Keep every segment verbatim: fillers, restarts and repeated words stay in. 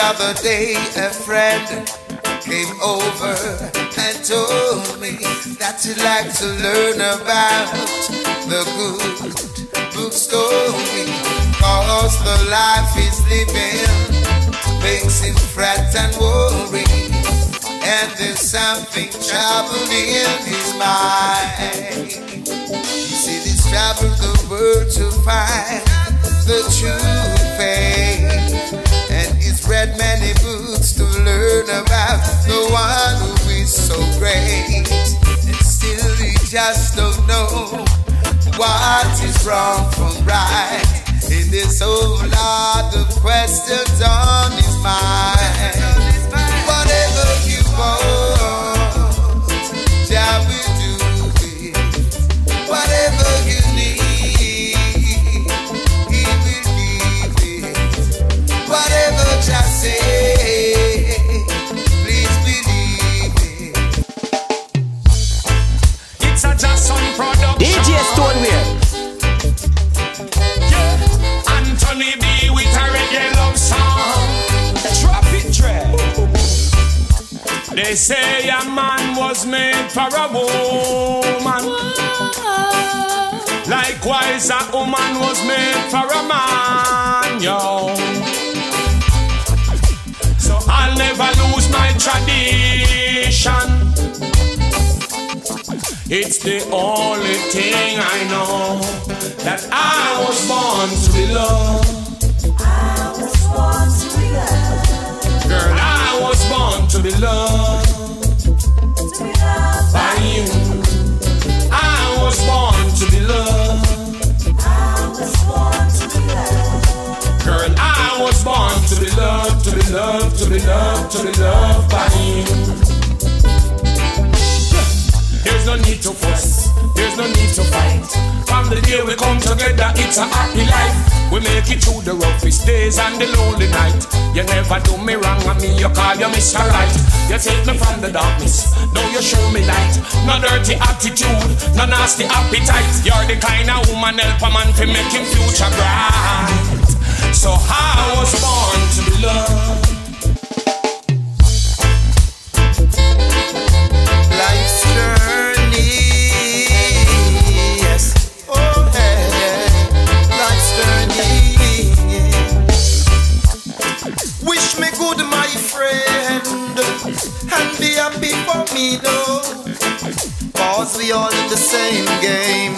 other day a friend came over and told me that she'd like to learn about the good book story, cause the life is living makes him fret and worry, and there's something troubled in his mind. See, this trouble the world to find the true faith, and he's read many books to learn about the one who is so great, and still he just don't know what is wrong from right. And there's a whole lot of questions on his mind. Whatever you want, Jah will do it. Whatever you need, He will give it. Whatever Jah say, please believe it. It's a Jah Son production. D J Stoneware. They say a man was made for a woman. Whoa. Likewise, a woman was made for a man, yo. So I'll never lose my tradition. It's the only thing I know, that I was born to be loved. I was born to be loved. Girl, I was born to be loved. By you, I was born to be loved. I was born to be loved. Girl, I was born to be loved, to be loved, to be loved, to be loved by you. There's no need to fuss, there's no need to fight. From the day we come together, it's a happy life. We make it through the roughest days and the lonely night. You never do me wrong, and me you call you Mister Right. You take me from the darkness, now you show me light. No dirty attitude, no nasty appetite. You're the kind of woman help a man to make him future bright. So I was born to be loved. Life's journey, yes, oh yeah, yeah. Life's journey, yeah. Wish me good, my friend, and be happy for me, though, cause we all in the same game,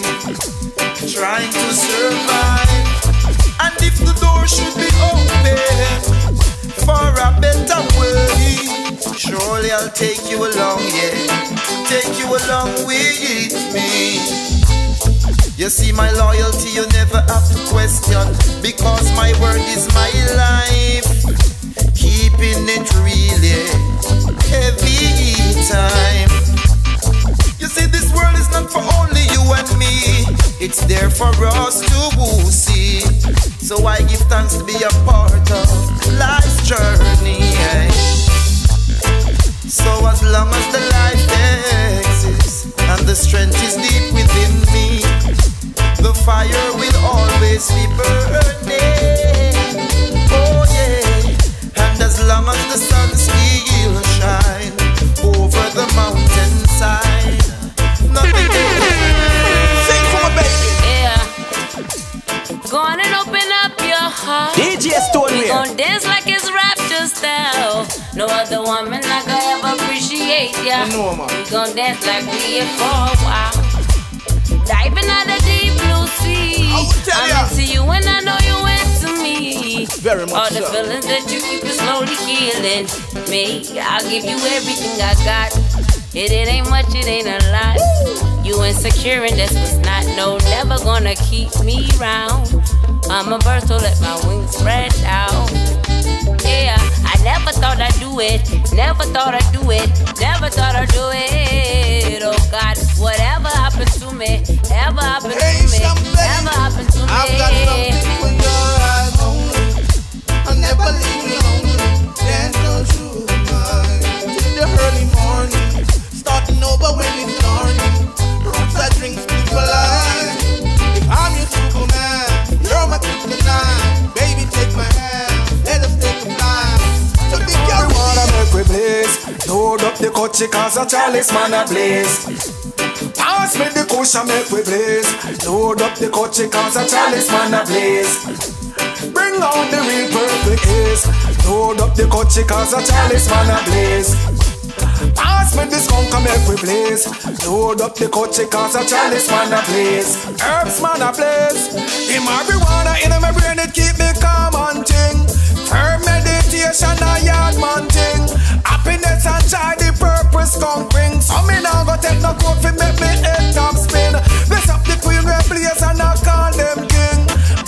trying to survive. And if the door should be open for a better way, surely I'll take you along, yeah, take you along with me. You see my loyalty, you never have to question, because my word is my life. Keeping it really every time. You see, this world is not for only you and me, it's there for us to see. So I give thanks to be a part of life's journey. So as long as the life exists and the strength is deep within me, the fire will always be burning. Oh yeah. As long as the sun still shine over the mountainside, nothing else. Sing for my baby. Yeah. Go on and open up your heart. D J Stoneware. We gon' dance like it's rapture style. No other woman I could ever appreciate ya. No, no, we gon' dance like we here for a while. Diving out the deep blue sea. I'm ya. Into you and I know you into me. Very much all the so. Feelings that you keep is slowly killing me. I'll give you everything I got. It, it ain't much, it ain't a lot. Woo. You insecure and that's what's not. No, never gonna keep me round. I'm a bird, so let my wings spread out. Yeah, I never thought I'd do it. Never thought I'd do it. Never thought I'd do it. Oh God, whatever happened to me, ever happened hey, to me, ever happened to I've me. Got something with your eyes only. I'll never leave you lonely. Dance all through the night till the early morning. Starting over when it's morning. Roots I drink people alive. If I'm your superman, you're my kryptonite. Baby, take my hand, let us take a flight. up the cutty cause a chalice man a blaze. Pass me the kush and make we blaze. Load up the cutty cause a chalice man a blaze. Bring out the real perfect case. Load up the cutty cause a chalice man a blaze. Pass me the skunk and make we blaze. Load up the cutty cause a chalice man a blaze. Herbs man a blaze. The marijuana in my brain it keep me calm and ting. Herb meditation a yard man ting. Happiness and joy the purpose come bring. So me now go take no coat fi make me head top spin. Bless up the queen we blaze and I call them king.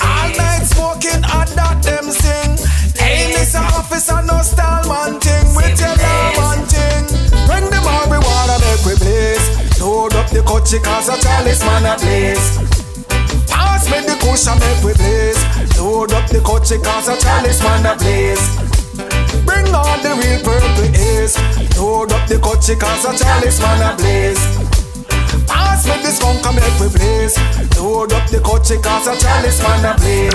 All night smoking and that them sing. Hey Mister Officer no stall man ting. With your law man ting. Bring the marijuana make we blaze. Load up the cutty cause a chalice man a blaze. Pass me the kush and make we blaze. Load up the cutty cause a chalice man a blaze. Bring on the real purple ace. Load up the cutty cause a chalice man a blaze. Pass me the skunk and make we blaze. Load up the cutty cause a chalice man a blaze.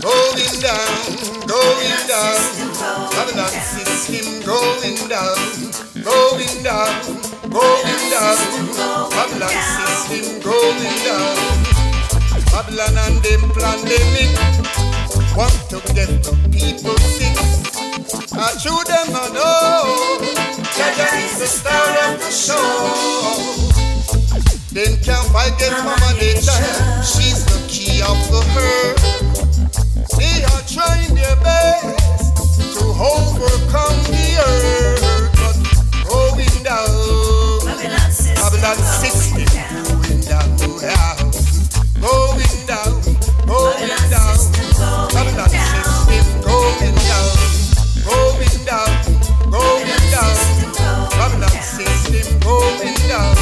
Going down, going down, Babylon system going down, going down, going down, Babylon system going down. Babylon and them pandemic want to get the people sick. I show them I know Jaja is the star of the show. Them can't fight against Mama Nature. She's the key of the earth. They are trying their best to overcome the earth, but going down. Babylon system going down, yeah. Going down, going down, Babylon system going down, going down, going down, Babylon system going down.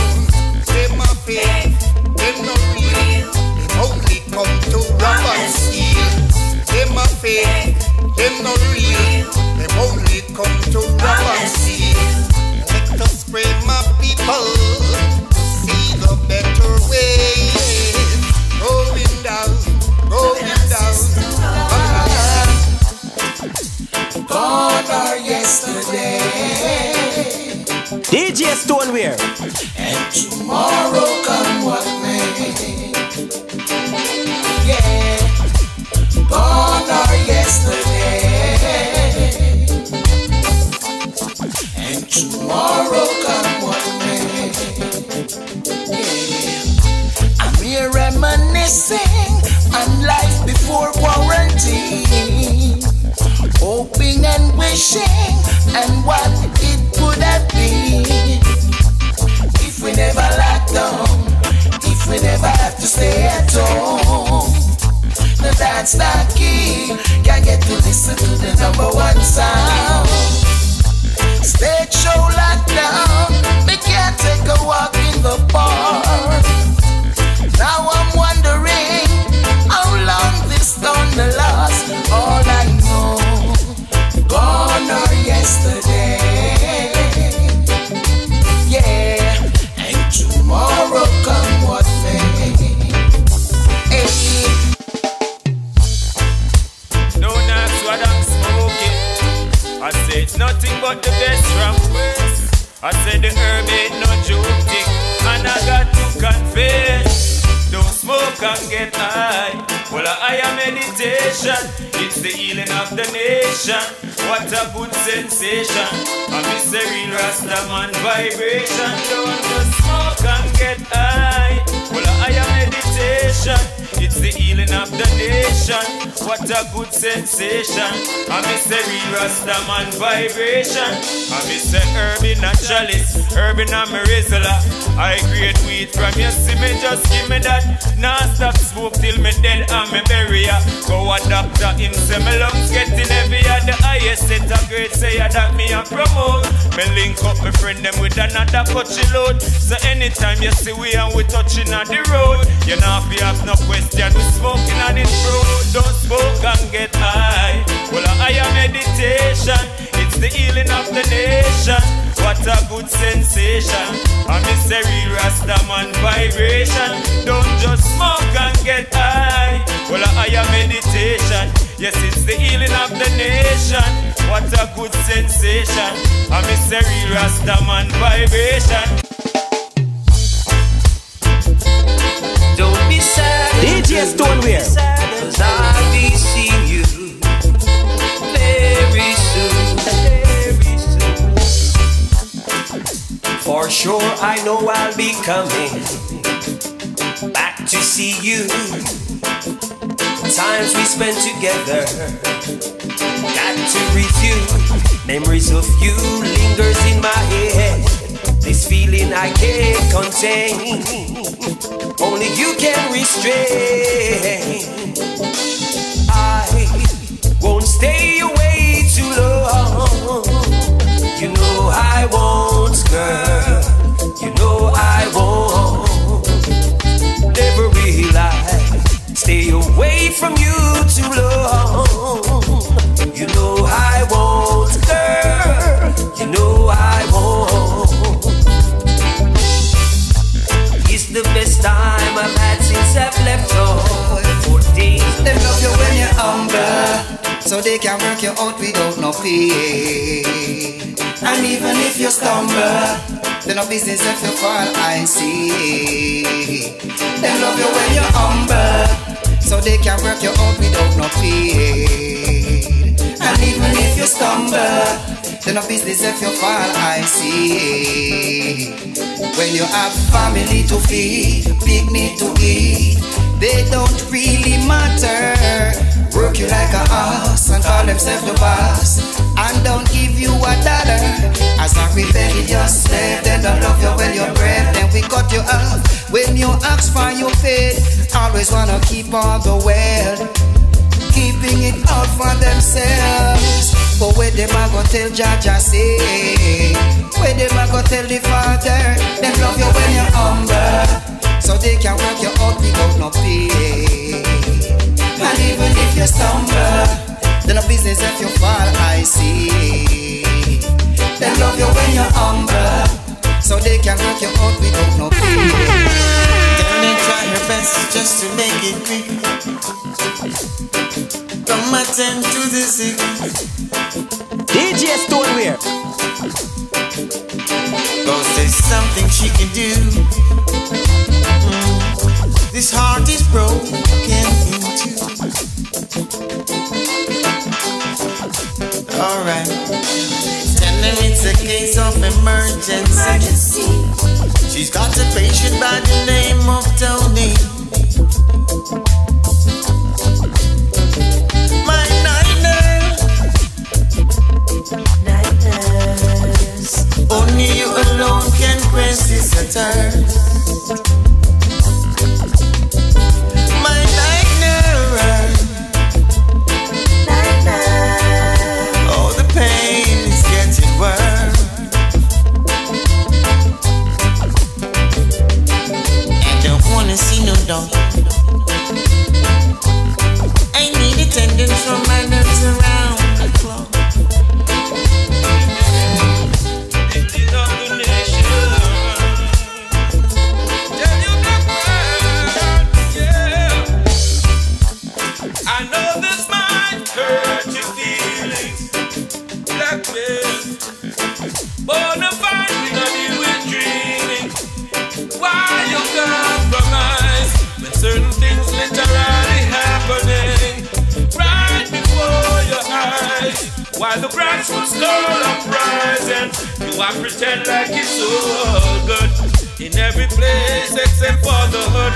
Them a fake, them no real, they only come to rob and steal. Them a fake, them no real, they only come to rob and steal. Let us pray, my people, see the better way. Going down, going down, down. Gone are yesterday. D J Stoneware. And tomorrow come what may. Yeah. Gone are yesterday. And tomorrow come what may. Yeah. I'm here reminiscing on life before quarantine, hoping and wishing and what it could have been. If we never locked down, if we never have to stay at home, now that's the key. Can't get to listen to the number one sound. Stage show lockdown, me can't take a walk in the park. Now I'm wondering how long this gonna last. All I know, gone are yesterday. Yeah, and tomorrow come what may. Hey. No, not what I'm smoking. I say it's nothing but the best from West. I said the herb ain't no joking, and I got to confess. Don't smoke and get high. Well, I am meditation. It's the healing of the nation. What a good sensation. I miss the real Rastaman vibration. Don't just smoke and get high. Well, I am meditation. It's the healing of the nation. What a good sensation. I miss the real Rastaman vibration. I miss the herb in a chalice, herb in a merizola. I create weed from your semen. Just give me that. Nah, stop smoke till me dead and me bury ya. Go a doctor him say me lungs getting heavier. The highest set of grade say that me a promote. Me link up me friend them with another coachy load. So anytime you see we and we touching on the road, you know if you have no question we smoking on this road. Don't smoke and get high. Well a higher meditation. It's the healing of the nation. What a good sensation. I miss the real Rastaman vibration. Don't just smoke and get high. Well, I am meditation. Yes, it's the healing of the nation. What a good sensation. I miss It's a real Rastaman vibration. Don't be sad, D J Stoneware, cause I'll be seeing you very soon, very soon. For sure I know I'll be coming back to see you. Times we spent together got to review. Memories of you lingers in my head. This feeling I can't contain. Only you can restrain. I won't stay away too long. You know I won't, girl. You know I won't. Never realize stay away from you too long. You know I won't, girl. You know I won't. It's the best time I've had since I've left home. For days they love you when you're humble, so they can work you out without no fear. And even if you stumble, then no business if you fall, I see. They love you when you're humble, so they can work you out without no fear. And even if you stumble, then no business if you fall, I see. When you have family to feed, picnic to eat, they don't really matter. Work you like a ass and call themselves the boss, and don't give you a dollar. As a rebellious slave, they don't love you when you're brave. Then we cut you up when you ask for your faith. Always wanna keep on the well, keeping it out for themselves. But where them I go tell Jaja say, where them I go tell the Father, them love you when you're humble, so they can work you out without no pay. And even if you stumble, then no business if you fall, I see. They love you when you're humble, so they can work you out without no pay. Then they try your best just to make it quick. Come attend to the sick. D J Stoneware. Cause there's something she can do. Mm. This heart is broken in two. Alright. Tell them it's a case of emergency. emergency. She's got a patient by the name of Tony. Only you alone can quench this thirst. My nightmare, nightmare. Oh, the pain is getting worse. I don't wanna see no dog. I need attendance from my nurse around the clock. While the grass will start uprising, you are pretend like it's so good. In every place except for the hood,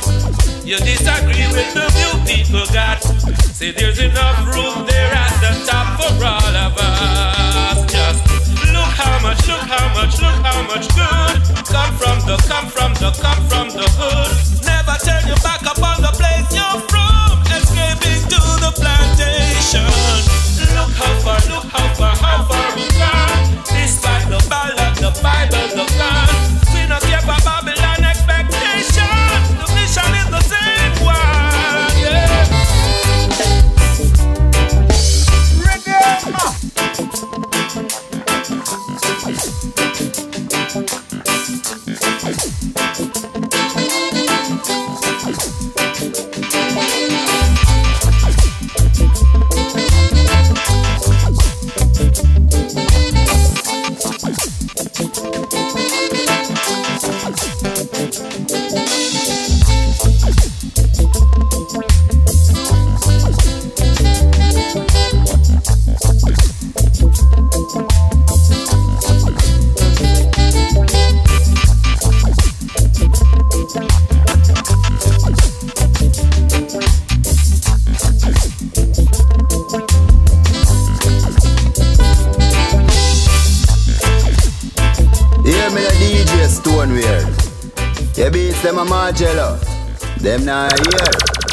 you disagree with the new people got. Say there's enough room there at the top for all of us. Just look how much, look how much, look how much good come from the, come from the, come from the hood. Never turn your back upon the place you're from, escaping to the plantation. Look how far, look how far, how far we gone. Despite the ball of the Bible, the God, we don't care about Babylon expectation. The mission is the same one, yeah. Reggae! Stoneware. You beats them a Margello. Them not here.